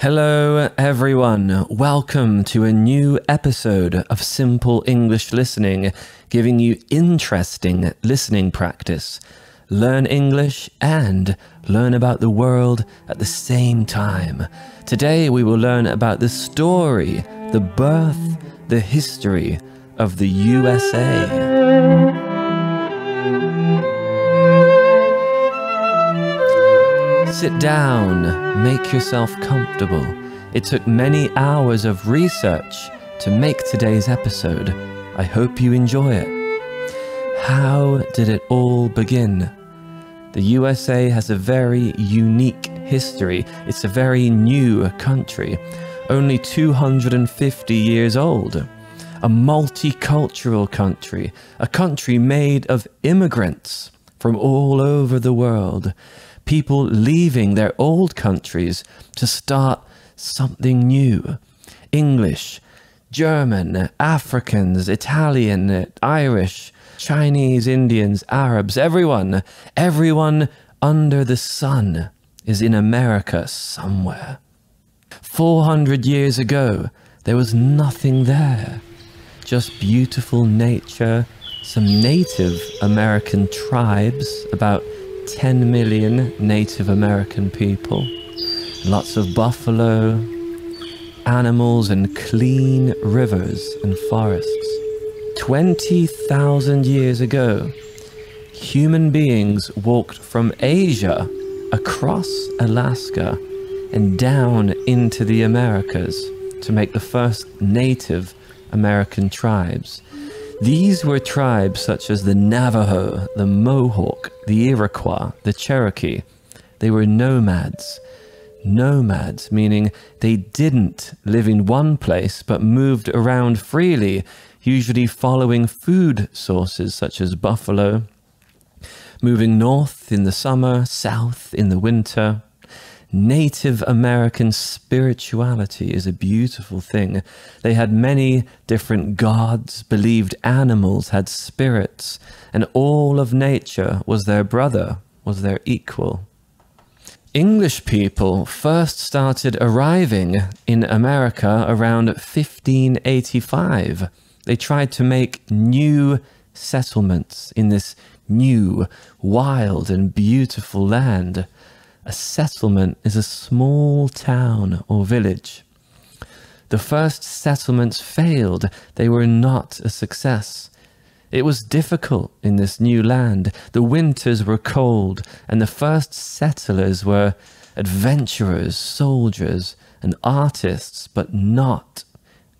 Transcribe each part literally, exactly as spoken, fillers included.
Hello everyone, welcome to a new episode of Simple English Listening, giving you interesting listening practice. Learn English and learn about the world at the same time. Today we will learn about the story, the birth, the history of the U S A. Sit down, make yourself comfortable. It took many hours of research to make today's episode. I hope you enjoy it. How did it all begin? The U S A has a very unique history. It's a very new country, only two hundred fifty years old. A multicultural country, a country made of immigrants from all over the world. People leaving their old countries to start something new. English, German, Africans, Italian, Irish, Chinese, Indians, Arabs, everyone, everyone under the sun is in America somewhere. four hundred years ago, there was nothing there. Just beautiful nature, some Native American tribes, about ten million Native American people, lots of buffalo, animals, and clean rivers and forests. twenty thousand years ago, human beings walked from Asia across Alaska and down into the Americas to make the first Native American tribes. These were tribes such as the Navajo, the Mohawk, the Iroquois, the Cherokee. They were nomads. Nomads, meaning they didn't live in one place but moved around freely, usually following food sources such as buffalo, moving north in the summer, south in the winter. Native American spirituality is a beautiful thing. They had many different gods, believed animals had spirits, and all of nature was their brother, was their equal. English people first started arriving in America around fifteen eighty-five. They tried to make new settlements in this new, wild, and beautiful land. A settlement is a small town or village. The first settlements failed. They were not a success. It was difficult in this new land. The winters were cold, and the first settlers were adventurers, soldiers, and artists, but not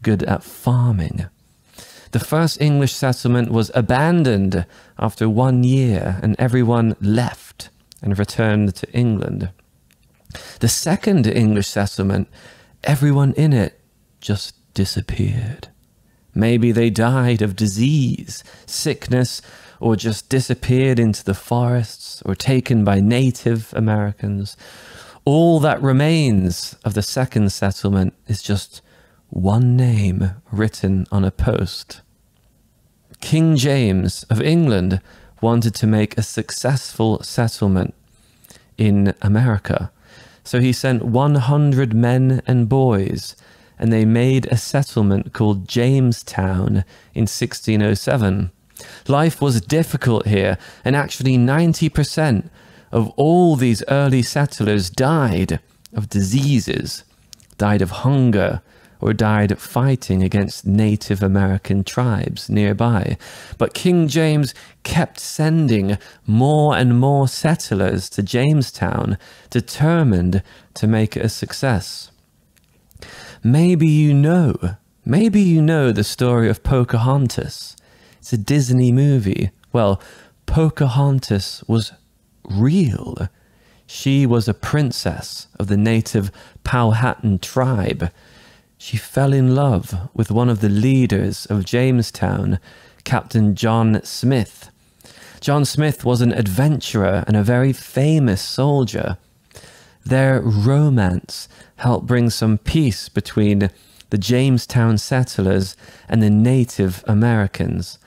good at farming. The first English settlement was abandoned after one year, and everyone left and returned to England. The second English settlement, everyone in it just disappeared. Maybe they died of disease, sickness, or just disappeared into the forests or taken by Native Americans. All that remains of the second settlement is just one name written on a post. King James of England wanted to make a successful settlement in America. So he sent one hundred men and boys, and they made a settlement called Jamestown in sixteen oh seven. Life was difficult here, and actually ninety percent of all these early settlers died of diseases, died of hunger, or died fighting against Native American tribes nearby. But King James kept sending more and more settlers to Jamestown, determined to make it a success. Maybe you know, maybe you know the story of Pocahontas. It's a Disney movie. Well, Pocahontas was real. She was a princess of the native Powhatan tribe. She fell in love with one of the leaders of Jamestown, Captain John Smith. John Smith was an adventurer and a very famous soldier. Their romance helped bring some peace between the Jamestown settlers and the Native Americans.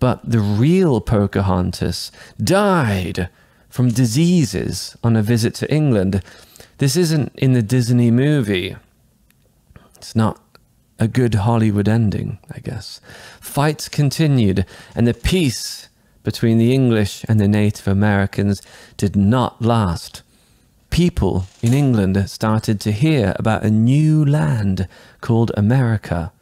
But the real Pocahontas died from diseases on a visit to England. This isn't in the Disney movie. It's not a good Hollywood ending, I guess. Fights continued, and the peace between the English and the Native Americans did not last. People in England started to hear about a new land called America.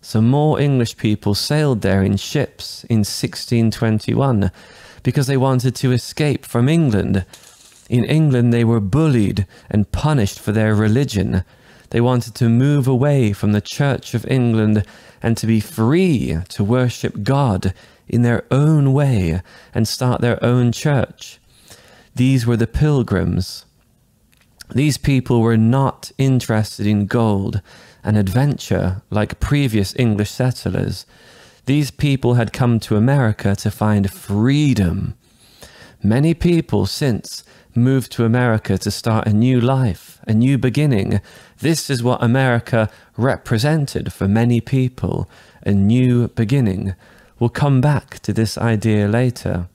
So more English people sailed there in ships in sixteen twenty-one because they wanted to escape from England. In England, they were bullied and punished for their religion. They wanted to move away from the Church of England and to be free to worship God in their own way and start their own church. These were the Pilgrims. These people were not interested in gold and adventure like previous English settlers. These people had come to America to find freedom. Many people since moved to America to start a new life, a new beginning. This is what America represented for many people, a new beginning. We'll come back to this idea later.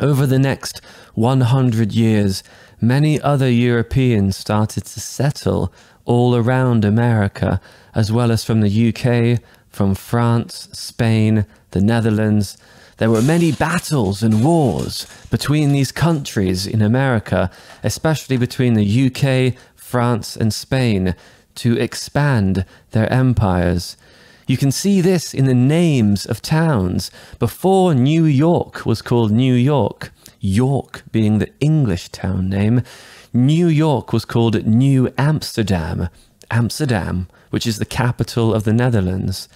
Over the next one hundred years, many other Europeans started to settle all around America, as well as from the U K, from France, Spain, the Netherlands. There were many battles and wars between these countries in America, especially between the U K, France, and Spain, to expand their empires. You can see this in the names of towns. Before New York was called New York, York being the English town name, New York was called New Amsterdam, Amsterdam, which is the capital of the Netherlands.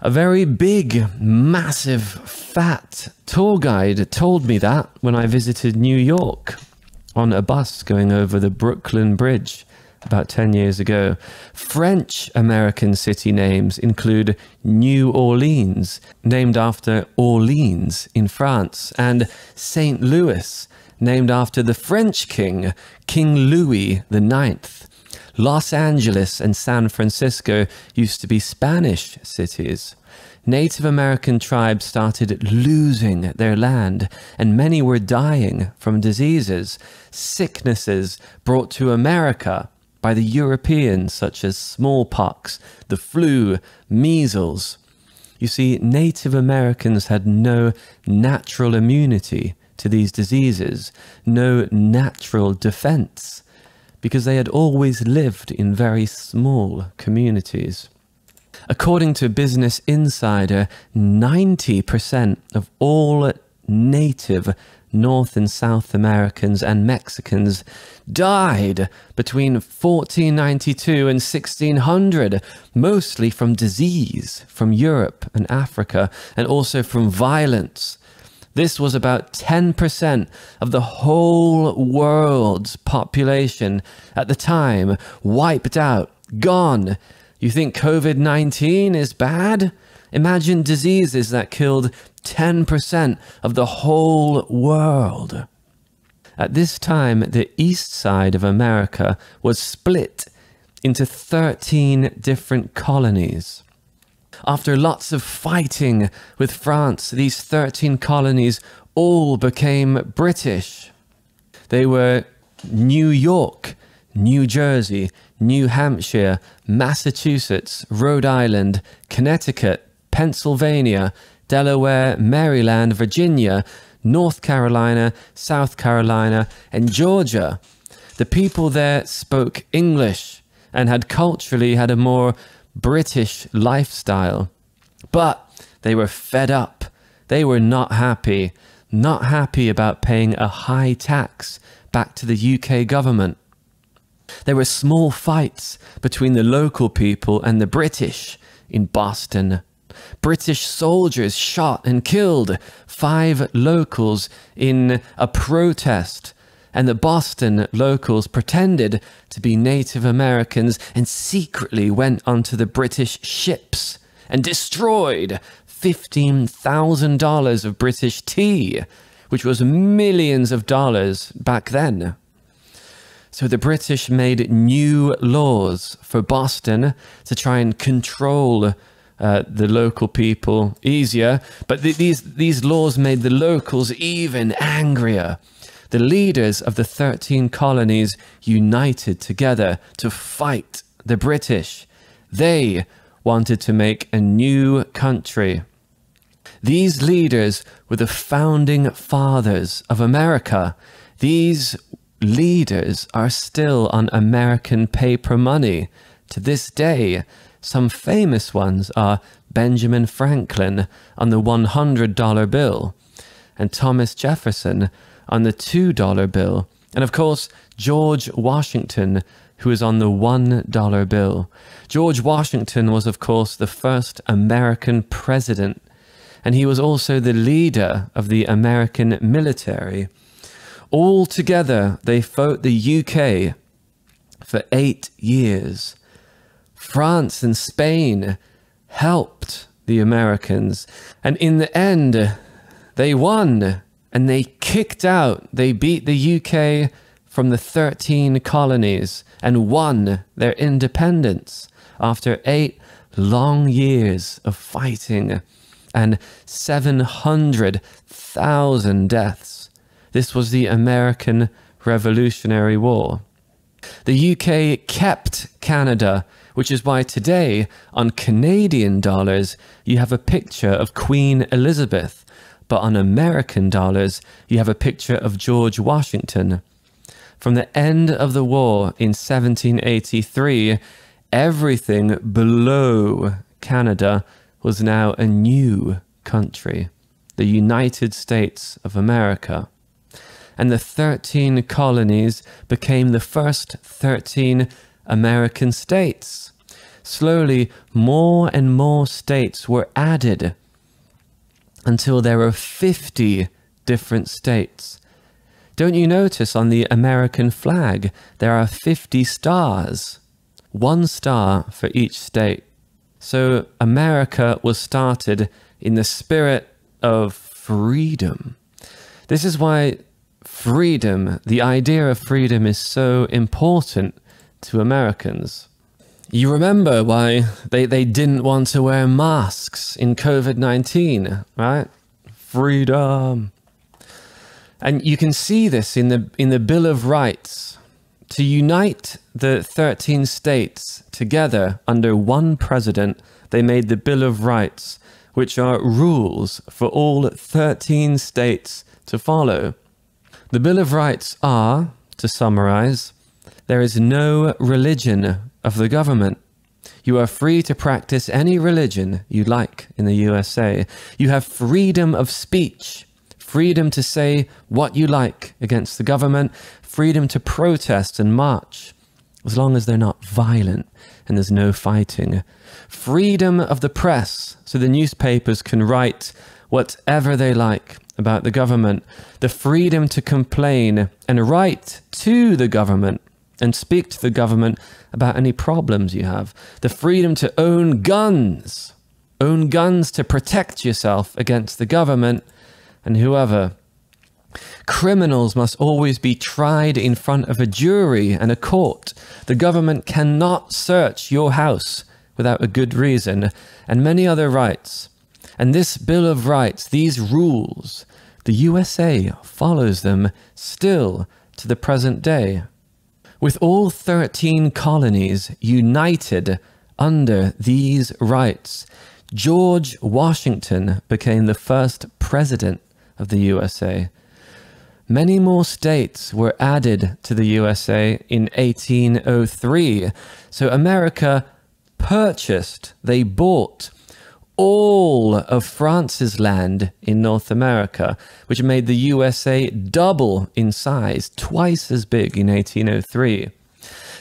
A very big, massive, fat tour guide told me that when I visited New York on a bus going over the Brooklyn Bridge about ten years ago. French-American city names include New Orleans, named after Orleans in France, and Saint Louis, named after the French king, King Louis the ninth. Los Angeles and San Francisco used to be Spanish cities. Native American tribes started losing their land, and many were dying from diseases, sicknesses brought to America by the Europeans, such as smallpox, the flu, measles. You see, Native Americans had no natural immunity to these diseases, no natural defense, because they had always lived in very small communities. According to Business Insider, ninety percent of all native North and South Americans and Mexicans died between fourteen ninety-two and sixteen hundred, mostly from disease from Europe and Africa, and also from violence. This was about ten percent of the whole world's population at the time, wiped out, gone. You think COVID nineteen is bad? Imagine diseases that killed ten percent of the whole world. At this time, the east side of America was split into thirteen different colonies. After lots of fighting with France, these thirteen colonies all became British. They were New York, New Jersey, New Hampshire, Massachusetts, Rhode Island, Connecticut, Pennsylvania, Delaware, Maryland, Virginia, North Carolina, South Carolina, and Georgia. The people there spoke English and had culturally had a more British lifestyle, but they were fed up. They were not happy, not happy about paying a high tax back to the U K government. There were small fights between the local people and the British in Boston. British soldiers shot and killed five locals in a protest, and the Boston locals pretended to be Native Americans and secretly went onto the British ships and destroyed fifteen thousand dollars of British tea, which was millions of dollars back then. So the British made new laws for Boston to try and control Uh, the local people easier, but th these, these laws made the locals even angrier. the leaders of the thirteen colonies united together to fight the British. They wanted to make a new country. These leaders were the founding fathers of America. These leaders are still on American paper money to this day. Some famous ones are Benjamin Franklin on the one hundred dollar bill and Thomas Jefferson on the two dollar bill. And of course, George Washington, who is on the one dollar bill. George Washington was, of course, the first American president, and he was also the leader of the American military. All together, they fought the U K for eight years. France and Spain helped the Americans, and in the end, they won, and they kicked out, they beat the U K from the thirteen colonies and won their independence after eight long years of fighting and seven hundred thousand deaths. This was the American Revolutionary War. The U K kept Canada, which is why today on Canadian dollars you have a picture of Queen Elizabeth, but on American dollars you have a picture of George Washington. From the end of the war in seventeen eighty-three, everything below Canada was now a new country, the United States of America. And the thirteen colonies became the first thirteen American states. Slowly, more and more states were added until there were fifty different states. Don't you notice on the American flag there are fifty stars, one star for each state. So America was started in the spirit of freedom. This is why freedom, the idea of freedom, is so important to Americans. You remember why they, they didn't want to wear masks in COVID nineteen, right? Freedom. And you can see this in the, in the Bill of Rights. To unite the thirteen states together under one president, they made the Bill of Rights, which are rules for all thirteen states to follow. The Bill of Rights are, to summarize, there is no religion of the government. You are free to practice any religion you like in the U S A. You have freedom of speech. Freedom to say what you like against the government, freedom to protest and march, as long as they're not violent and there's no fighting. Freedom of the press, so the newspapers can write whatever they like about the government. The freedom to complain and write to the government and speak to the government about any problems you have. The freedom to own guns, own guns to protect yourself against the government and whoever. Criminals must always be tried in front of a jury and a court. The government cannot search your house without a good reason, and many other rights. And this Bill of Rights, these rules, the U S A follows them still to the present day. With all thirteen colonies united under these rights, George Washington became the first president of the U S A. Many more states were added to the U S A in eighteen oh three. So America purchased, they bought all of France's land in North America, which made the U S A double in size, twice as big in eighteen oh three.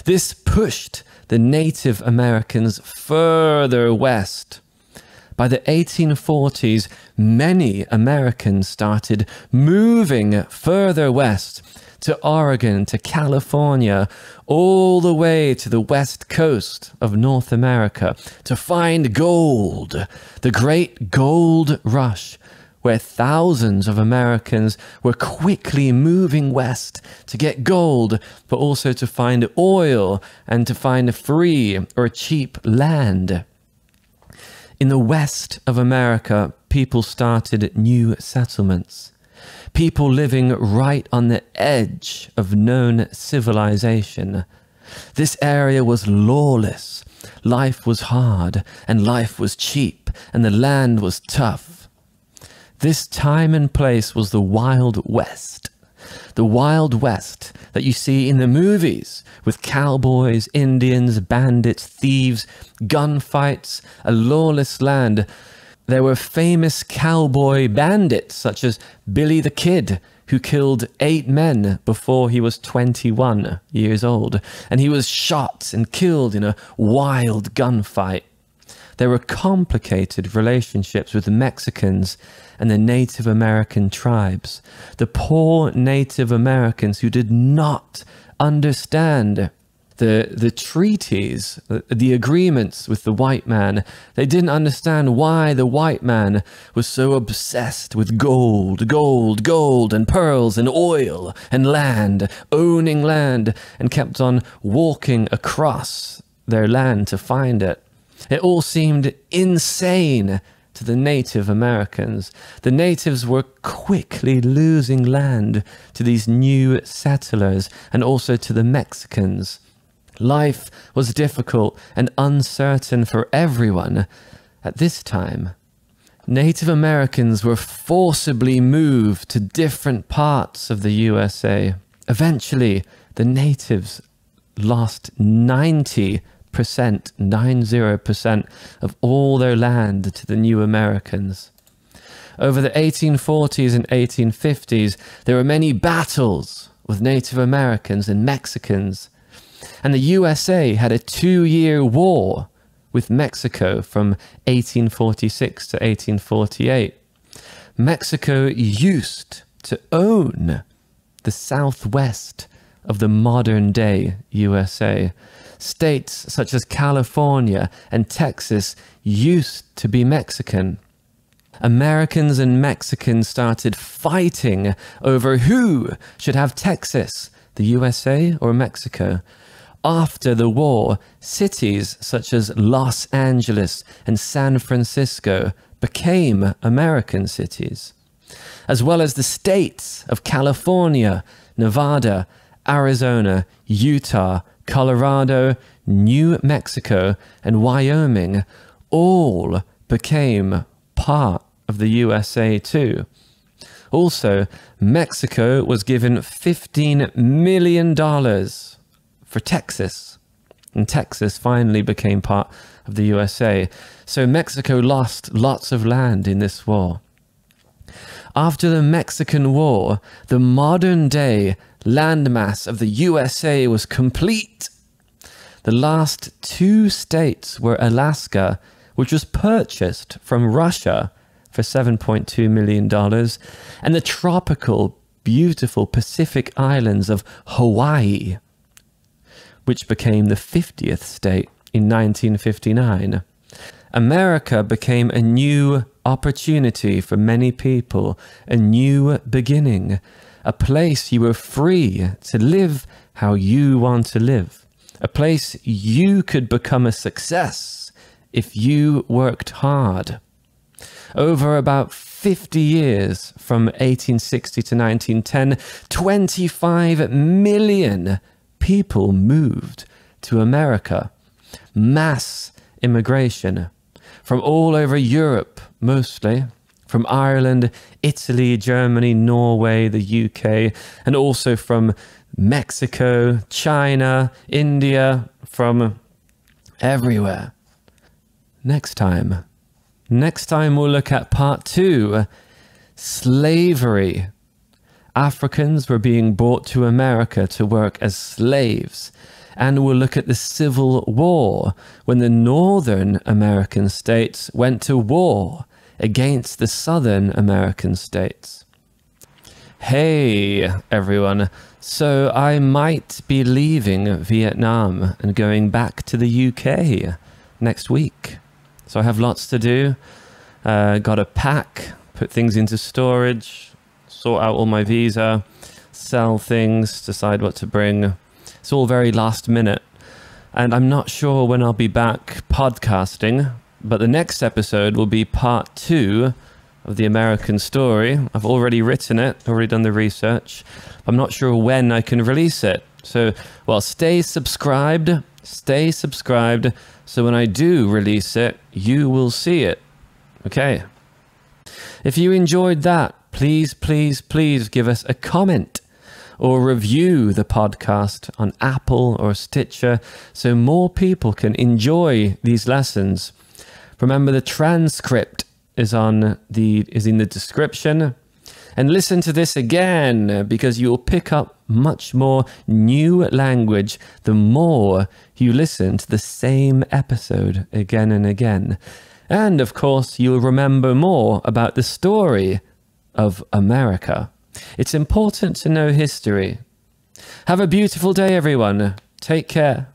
This pushed the Native Americans further west. By the eighteen forties, many Americans started moving further west to Oregon, to California, all the way to the west coast of North America to find gold, the great gold rush, where thousands of Americans were quickly moving west to get gold, but also to find oil and to find free or cheap land. In the west of America, people started new settlements. people living right on the edge of known civilization. This area was lawless. Life was hard, and life was cheap, and the land was tough. This time and place was the Wild West. The Wild West that you see in the movies with cowboys, Indians, bandits, thieves, gunfights, a lawless land. There were famous cowboy bandits such as Billy the Kid, who killed eight men before he was twenty-one years old, and he was shot and killed in a wild gunfight. There were complicated relationships with the Mexicans and the Native American tribes. The poor Native Americans who did not understand the, the treaties, the, the agreements with the white man. They didn't understand why the white man was so obsessed with gold, gold, gold, and pearls, and oil, and land, owning land, and kept on walking across their land to find it. It all seemed insane to the Native Americans. The natives were quickly losing land to these new settlers and also to the Mexicans. Life was difficult and uncertain for everyone at this time. Native Americans were forcibly moved to different parts of the U S A. Eventually, the natives lost ninety percent. ninety percent of all their land to the new Americans. Over the eighteen forties and eighteen fifties, there were many battles with Native Americans and Mexicans, and the U S A had a two-year war with Mexico from eighteen forty-six to eighteen forty-eight. Mexico used to own the southwest of the modern-day U S A. States such as California and Texas used to be Mexican. Americans and Mexicans started fighting over who should have Texas, the U S A or Mexico. After the war, cities such as Los Angeles and San Francisco became American cities, as well as the states of California, Nevada, Arizona, Utah, Colorado, New Mexico, and Wyoming all became part of the U S A too. Also, Mexico was given fifteen million dollars for Texas, and Texas finally became part of the U S A. So Mexico lost lots of land in this war. After the Mexican War, the modern-day landmass of the U S A was complete. The last two states were Alaska, which was purchased from Russia for seven point two million dollars, and the tropical, beautiful Pacific islands of Hawaii, which became the fiftieth state in nineteen fifty-nine. America became a new opportunity for many people, a new beginning, a place you were free to live how you want to live, a place you could become a success if you worked hard. Over about fifty years, from eighteen sixty to nineteen ten, twenty-five million people moved to America. Mass immigration from all over Europe, mostly from Ireland, Italy, Germany, Norway, the U K, and also from Mexico, China, India, from everywhere. Next time. Next time we'll look at part two, slavery. Africans were being brought to America to work as slaves. And we'll look at the Civil War, when the Northern American states went to war against the Southern American states. Hey, everyone. So I might be leaving Vietnam and going back to the U K next week. So I have lots to do. Uh, got to pack, put things into storage, sort out all my visa, sell things, decide what to bring. It's all very last minute, and I'm not sure when I'll be back podcasting, but the next episode will be part two of the American story. I've already written it, already done the research. I'm not sure when I can release it. So, well, stay subscribed, stay subscribed. So when I do release it, you will see it. Okay. If you enjoyed that, please, please, please give us a comment or review the podcast on Apple or Stitcher so more people can enjoy these lessons. Remember, the transcript is on the is in the description, and listen to this again because you'll pick up much more new language the more you listen to the same episode again and again. And of course, you'll remember more about the story of America. It's important to know history. Have a beautiful day, everyone. Take care.